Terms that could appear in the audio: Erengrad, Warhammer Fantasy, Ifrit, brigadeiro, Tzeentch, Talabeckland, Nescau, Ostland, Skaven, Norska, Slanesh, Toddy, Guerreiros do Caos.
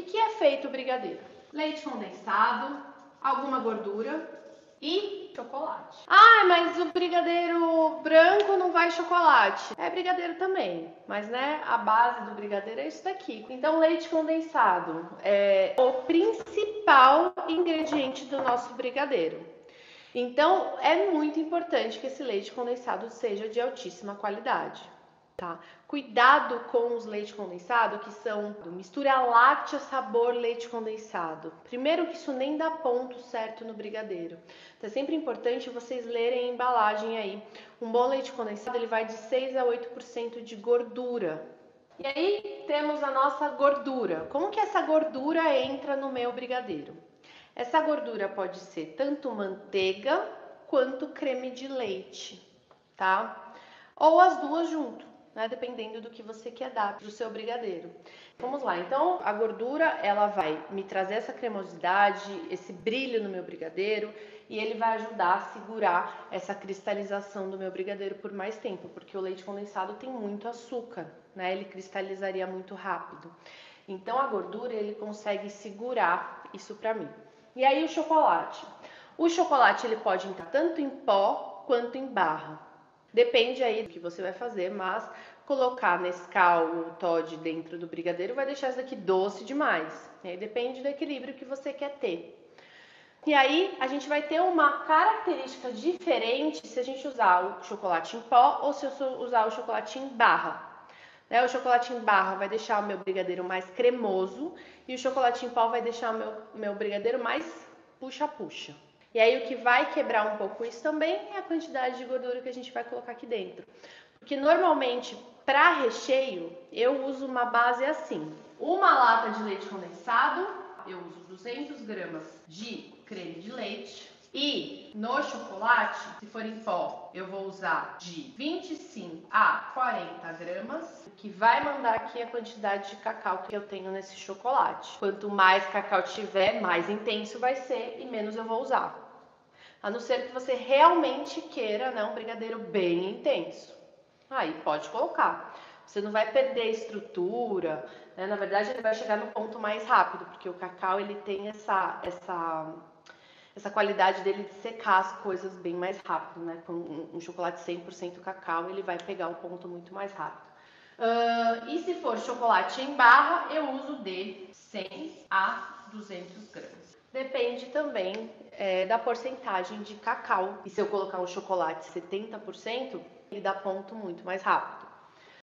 que é feito o brigadeiro? Leite condensado, alguma gordura e chocolate. Ah, mas o brigadeiro branco não vai chocolate. É brigadeiro também, mas né, a base do brigadeiro é isso daqui. Então, leite condensado é o principal ingrediente do nosso brigadeiro. Então, é muito importante que esse leite condensado seja de altíssima qualidade, tá? Cuidado com os leites condensados, que são mistura láctea, sabor, leite condensado. Primeiro que isso nem dá ponto certo no brigadeiro. Então, é sempre importante vocês lerem a embalagem aí. Um bom leite condensado, ele vai de 6 a 8% de gordura. E aí, temos a nossa gordura. Como que essa gordura entra no meu brigadeiro? Essa gordura pode ser tanto manteiga quanto creme de leite, tá? Ou as duas junto, né? Dependendo do que você quer dar pro seu brigadeiro. Vamos lá, então a gordura ela vai me trazer essa cremosidade, esse brilho no meu brigadeiro e ele vai ajudar a segurar essa cristalização do meu brigadeiro por mais tempo, porque o leite condensado tem muito açúcar, né? Ele cristalizaria muito rápido. Então a gordura ele consegue segurar isso para mim. E aí o chocolate. O chocolate ele pode entrar tanto em pó quanto em barra. Depende aí do que você vai fazer, mas colocar Nescau ou Toddy dentro do brigadeiro vai deixar isso daqui doce demais. E aí depende do equilíbrio que você quer ter. E aí a gente vai ter uma característica diferente se a gente usar o chocolate em pó ou se eu usar o chocolate em barra. O chocolate em barra vai deixar o meu brigadeiro mais cremoso e o chocolate em pó vai deixar o meu brigadeiro mais puxa-puxa. E aí o que vai quebrar um pouco isso também é a quantidade de gordura que a gente vai colocar aqui dentro. Porque normalmente, para recheio, eu uso uma base assim. Uma lata de leite condensado, eu uso 200 gramas de creme de leite. E no chocolate, se for em pó, eu vou usar de 25 a 40 gramas, que vai mandar aqui a quantidade de cacau que eu tenho nesse chocolate. Quanto mais cacau tiver, mais intenso vai ser e menos eu vou usar. A não ser que você realmente queira, né, um brigadeiro bem intenso. Aí pode colocar. Você não vai perder a estrutura, né? Na verdade ele vai chegar no ponto mais rápido, porque o cacau ele tem essa qualidade dele de secar as coisas bem mais rápido, né? Com um chocolate 100% cacau, ele vai pegar o ponto muito mais rápido. E se for chocolate em barra, eu uso de 100 a 200 gramas. Depende também da porcentagem de cacau. E se eu colocar um chocolate 70%, ele dá ponto muito mais rápido.